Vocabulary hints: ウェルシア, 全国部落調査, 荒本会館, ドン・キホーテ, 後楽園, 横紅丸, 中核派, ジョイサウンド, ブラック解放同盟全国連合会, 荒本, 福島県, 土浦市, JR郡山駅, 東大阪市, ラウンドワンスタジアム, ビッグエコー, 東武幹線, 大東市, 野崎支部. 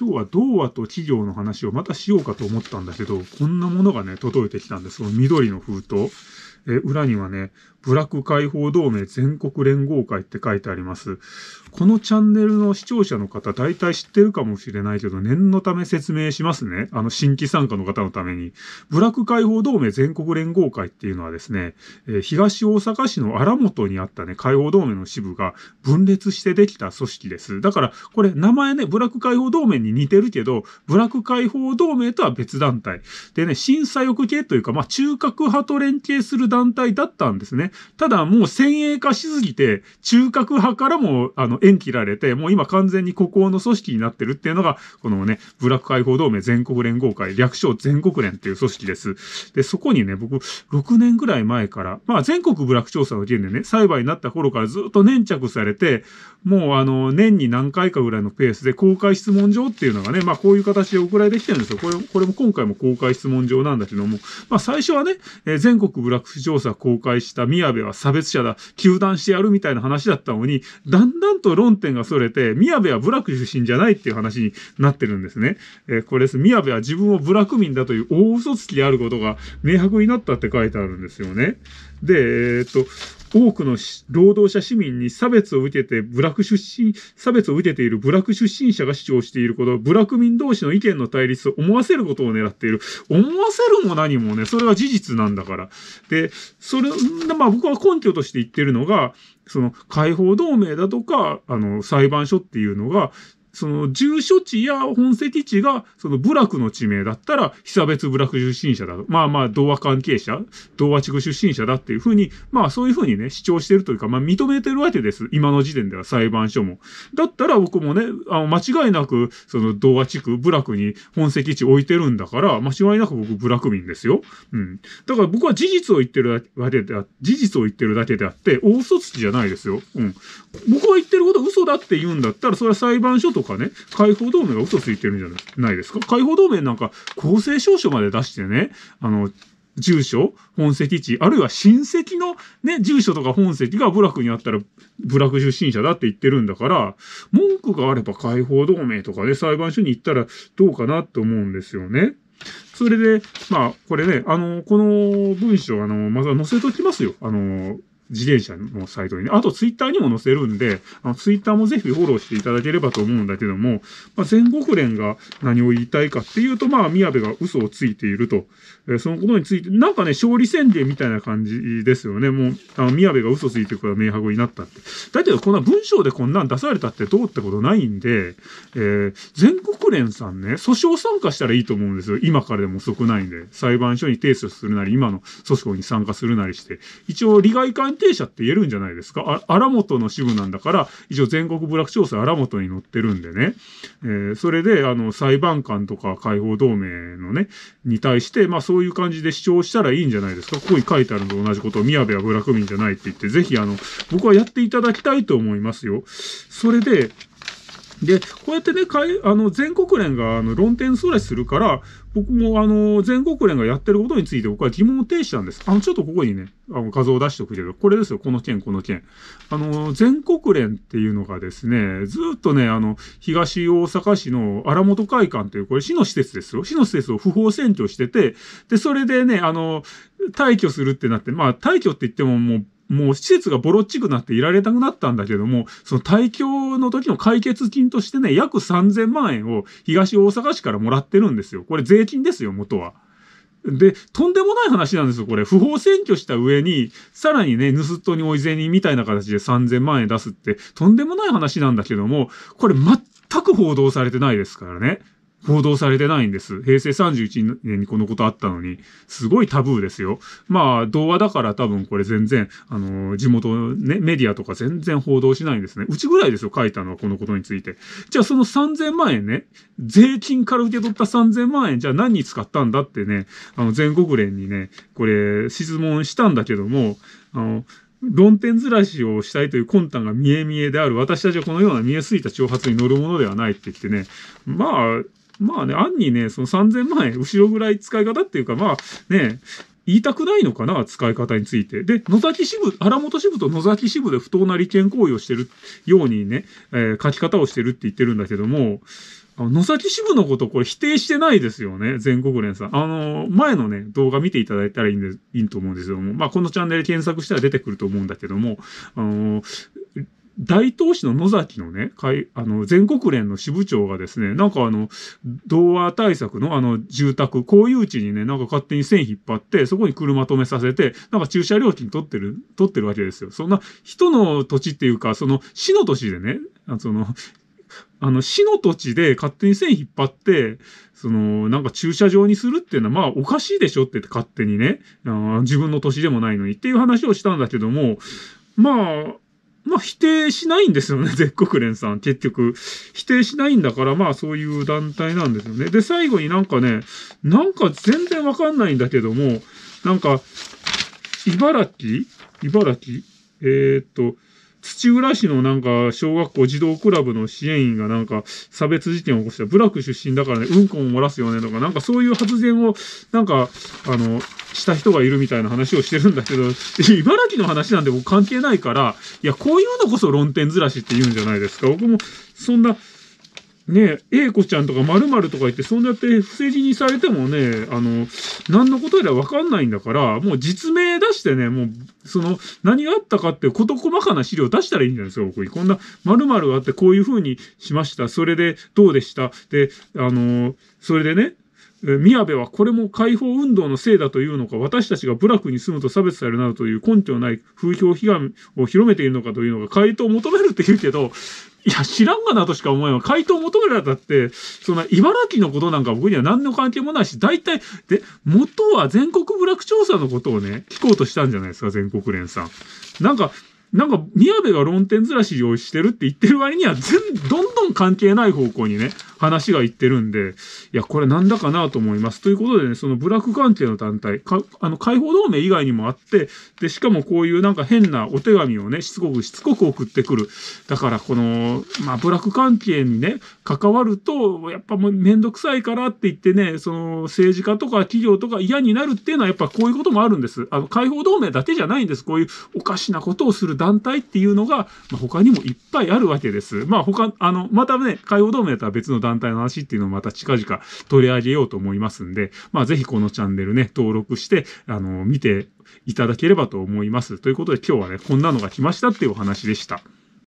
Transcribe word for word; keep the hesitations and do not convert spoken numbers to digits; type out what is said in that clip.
今日は童話と企業の話をまたしようかと思ったんだけど、こんなものがね、届いてきたんです。この緑の封筒。え、裏にはね、ブラック解放同盟全国連合会って書いてあります。このチャンネルの視聴者の方、大体知ってるかもしれないけど、念のため説明しますね。あの、新規参加の方のために。ブラック解放同盟全国連合会っていうのはですね、え、東大阪市の荒本にあったね、解放同盟の支部が分裂してできた組織です。だから、これ、名前ね、ブラック解放同盟に似てるけど、ブラック解放同盟とは別団体。でね、審査抑系というか、まあ、中核派と連携する団体だったんですね。ただもう先鋭化しすぎて、中核派からも、あの、縁切られて、もう今完全に孤高の組織になってるっていうのが、このね、ブラック解放同盟全国連合会、略称全国連っていう組織です。で、そこにね、僕、ろくねんぐらい前から、まあ、全国部落調査の件でね、裁判になった頃からずっと粘着されて、もうあの、年に何回かぐらいのペースで公開質問状っていうのがね、まあ、こういう形で送られてきてるんですよ。これ、これも今回も公開質問状なんだけども、まあ、最初はね、えー、全国部落調査公開した宮部は差別者だ、糾弾してやるみたいな話だったのに、だんだんと論点がそれて、宮部は部落出身じゃないっていう話になってるんですね。えー、これです。宮部は自分を部落民だという大嘘つきであることが明白になったって書いてあるんですよね。で、えー、っと、多くの労働者市民に差別を受けて部落出身、差別を受けている部落出身者が主張していること、部落民同士の意見の対立を思わせることを狙っている。思わせるも何もね、それは事実なんだから。で、それ、まあ僕は根拠として言ってるのが、その解放同盟だとか、あの、裁判所っていうのが、その住所地や本籍地がその部落の地名だったら被差別部落出身者だと。まあまあ同和関係者、同和地区出身者だっていうふうに、まあそういうふうにね、主張してるというか、まあ認めてるわけです。今の時点では裁判所も。だったら僕もね、あの間違いなくその同和地区、部落に本籍地置いてるんだから、間違いなく僕部落民ですよ。うん。だから僕は事実を言ってるだけであって、事実を言ってるだけであって、大嘘つきじゃないですよ。うん。僕が言ってること嘘だって言うんだったら、それは裁判所ととかね、解放同盟が嘘ついてるんじゃないですか。解放同盟なんか公正証書まで出してね、あの、住所、本籍地、あるいは親戚のね、住所とか本籍が部落にあったら部落出身者だって言ってるんだから、文句があれば解放同盟とかね、裁判所に行ったらどうかなと思うんですよね。それで、まあ、これね、あの、この文章、あの、まずは載せときますよ。あの、自転車のサイトにね。あとツイッターにも載せるんで、あのツイッターもぜひフォローしていただければと思うんだけども、まあ、全国連が何を言いたいかっていうと、まあ、宮部が嘘をついていると、えー、そのことについて、なんかね、勝利宣言みたいな感じですよね。もう、あの宮部が嘘ついてるから明白になったって。だけど、こんな文章でこんなん出されたってどうってことないんで、えー、全国連さんね、訴訟参加したらいいと思うんですよ。今からでも遅くないんで。裁判所に提訴するなり、今の訴訟に参加するなりして。一応、利害関係定者って言えるんじゃないですか。あ、荒本の支部なんだから、一応全国部落調査荒本に載ってるんでね。えー、それで、あの、裁判官とか解放同盟のね、に対して、まあそういう感じで主張したらいいんじゃないですか。ここに書いてあるのと同じことを、宮部は部落民じゃないって言って、ぜひ、あの、僕はやっていただきたいと思いますよ。それで、で、こうやってね、かい、あの、全国連が、あの、論点争奪するから、僕も、あの、全国連がやってることについて僕は疑問を呈したんです。あの、ちょっとここにね、あの、画像を出しておくけど、これですよ、この件、この件。あの、全国連っていうのがですね、ずっとね、あの、東大阪市の荒本会館という、これ市の施設ですよ。市の施設を不法占拠してて、で、それでね、あの、退去するってなって、まあ、退去って言ってももう、もう施設がボロっちくなっていられなくなったんだけども、その退去の時の解決金としてね、約さんぜんまんえんを東大阪市からもらってるんですよ。これ税金ですよ、元は。で、とんでもない話なんですよ、これ。不法占拠した上に、さらにね、盗っ人に追い銭みたいな形でさんぜんまんえん出すって、とんでもない話なんだけども、これ全く報道されてないですからね。報道されてないんです。へいせいさんじゅういちねんにこのことあったのに、すごいタブーですよ。まあ、童話だから多分これ全然、あのー、地元のね、メディアとか全然報道しないんですね。うちぐらいですよ、書いたのはこのことについて。じゃあそのさんぜんまんえんね、税金から受け取ったさんぜんまんえん、じゃあ何に使ったんだってね、あの、全国連にね、これ、質問したんだけども、あの、論点ずらしをしたいという魂胆が見え見えである。私たちはこのような見えすぎた挑発に乗るものではないって言ってね、まあ、まあね、暗にね、そのさんぜんまんえん、後ろぐらい使い方っていうか、まあね、言いたくないのかな、使い方について。で、野崎支部、原本支部と野崎支部で不当な利権行為をしてるようにね、えー、書き方をしてるって言ってるんだけども、あの野崎支部のことこれ否定してないですよね、全国連さん。あのー、前のね、動画見ていただいたらいいんで、いいと思うんですけども、まあ、このチャンネル検索したら出てくると思うんだけども、あのー、大東市の野崎のね、会、あの、全国連の支部長がですね、なんかあの、同和対策のあの、住宅、公有地にね、なんか勝手に線引っ張って、そこに車止めさせて、なんか駐車料金取ってる、取ってるわけですよ。そんな、人の土地っていうか、その、市の土地でね、その、あの、市の土地で勝手に線引っ張って、その、なんか駐車場にするっていうのは、まあ、おかしいでしょって勝手にね、自分の土地でもないのにっていう話をしたんだけども、まあ、まあ否定しないんですよね、全国連さん。結局、否定しないんだから、まあそういう団体なんですよね。で、最後になんかね、なんか全然わかんないんだけども、なんか、茨城茨城えー、っと、土浦市のなんか小学校児童クラブの支援員がなんか差別事件を起こした。部落出身だからね、うんこも漏らすよねとか、なんかそういう発言を、なんか、あの、した人がいるみたいな話をしてるんだけど、茨城の話なんで僕関係ないから、いや、こういうのこそ論点ずらしって言うんじゃないですか。僕も、そんな、ねえ、A子ちゃんとか〇〇とか言って、そんなやって不正事にされてもね、あの、何のことやらわかんないんだから、もう実名出してね、もう、その、何があったかってこと細かな資料出したらいいんじゃないですか、僕に。こんな、〇〇があってこういう風にしました。それで、どうでした。で、あの、それでね、宮部はこれも解放運動のせいだというのか、私たちが部落に住むと差別されるなどという根拠のない風評被害を広めているのかというのが回答を求めるって言うけど、いや、知らんがなとしか思えない。回答を求められたって、そんな茨城のことなんか僕には何の関係もないし、大体、で、元は全国部落調査のことをね、聞こうとしたんじゃないですか、全国連さん。なんか、なんか、宮部が論点ずらしをしてるって言ってる割には、全、どんどん関係ない方向にね、話がいってるんで、いや、これなんだかなと思います。ということでね、その部落関係の団体、か、あの、解放同盟以外にもあって、で、しかもこういうなんか変なお手紙をね、しつこくしつこく送ってくる。だから、この、まあ、部落関係にね、関わると、やっぱもうめんどくさいからって言ってね、その、政治家とか企業とか嫌になるっていうのは、やっぱこういうこともあるんです。あの、解放同盟だけじゃないんです。こういうおかしなことをする団体っていうのが、まあ、他にもいっぱいあるわけです。まあ、他、あの、またね、解放同盟とは別の団体の話っていうのをまた近々取り上げようと思いますんで、まあ、ぜひこのチャンネルね、登録して、あの、見ていただければと思います。ということで、今日はね、こんなのが来ましたっていうお話でした。